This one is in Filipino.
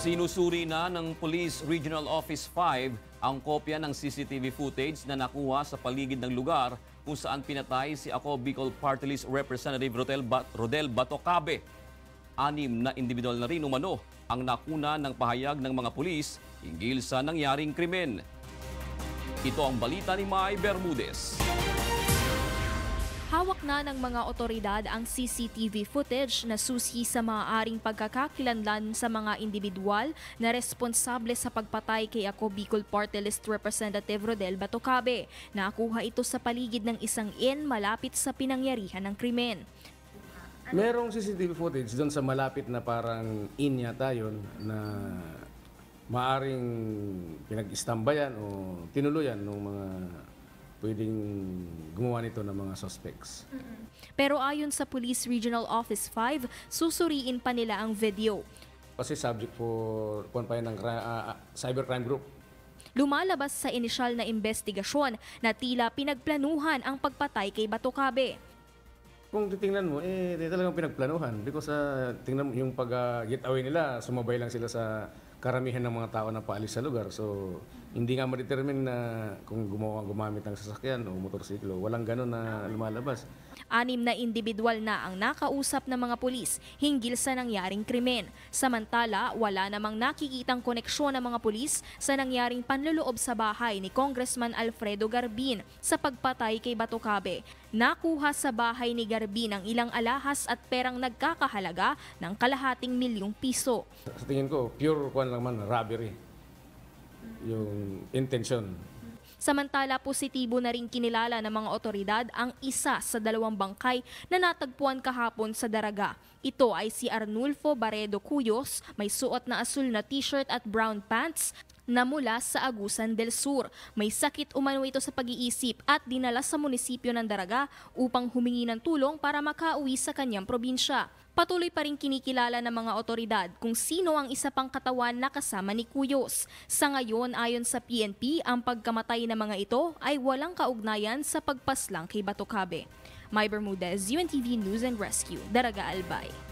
Sinusuri na ng Police Regional Office 5 ang kopya ng CCTV footage na nakuha sa paligid ng lugar kung saan pinatay si Ako Bicol Partylist Representative Rodel Batocabe. 6 na individual na rin umano ang nakuna ng pahayag ng mga pulis hinggil sa nangyaring krimen. Ito ang balita ni Mai Bermudez. Hawak na ng mga otoridad ang CCTV footage na susi sa maaaring pagkakakilanlan sa mga individual na responsable sa pagpatay kay Ako Bicol Partylist Representative Rodel Batocabe. Nakuha ito sa paligid ng isang inn malapit sa pinangyarihan ng krimen. Merong CCTV footage doon sa malapit na parang inn yata yun na maaring pinag-istambayan o tinuluyan ng mga pwedeng gumawa nito ng mga suspects. Pero ayon sa Police Regional Office 5, susuriin pa nila ang video. Kasi subject for ng cybercrime group. Lumalabas sa inisyal na investigasyon na tila pinagplanuhan ang pagpatay kay Batocabe. Kung titingnan mo, talagang pinagplanuhan. Because tingnan mo yung pag-getaway nila, sumabay lang sila sa karamihan ng mga tao na paalis sa lugar. So, hindi nga ma-determine na kung gumamit ng sasakyan o motorsiklo. Walang ganun na lumalabas. 6 na individual na ang nakausap ng mga pulis hinggil sa nangyaring krimen. Samantala, wala namang nakikitang koneksyon ng mga pulis sa nangyaring panluloob sa bahay ni Congressman Alfredo Garbin sa pagpatay kay Batocabe. Nakuha sa bahay ni Garbin ang ilang alahas at perang nagkakahalaga ng ₱2 milyong. Sa tingin ko, pure robbery, yung intention. Samantala, positibo na rin kinilala ng mga otoridad ang isa sa 2 bangkay na natagpuan kahapon sa Daraga. Ito ay si Arnulfo Baredo Cuyos, may suot na asul na t-shirt at brown pants na mula sa Agusan del Sur. May sakit umano ito sa pag-iisip at dinala sa munisipyo ng Daraga upang humingi ng tulong para makauwi sa kanyang probinsya. Patuloy pa rin kinikilala ng mga otoridad kung sino ang isa pang katawan na kasama ni Cuyos. Sa ngayon, ayon sa PNP, ang pagkamatay ng mga ito ay walang kaugnayan sa pagpaslang kay Batocabe. Mai Bermudez, UNTV News and Rescue, Daraga Albay.